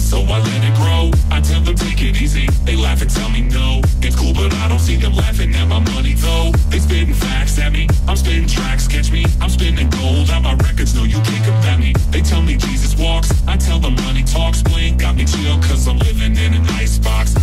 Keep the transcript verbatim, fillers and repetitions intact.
So I let it grow. I tell them take it easy. They laugh and tell me no. It's cool, but I don't see them laughing at my money though. They spitting facts at me. I'm spitting tracks, catch me. I'm spinning gold on my records. No, you can't combat me. They tell me Jesus walks. I tell them money talks. Bling got me chill, cause I'm living in an icebox.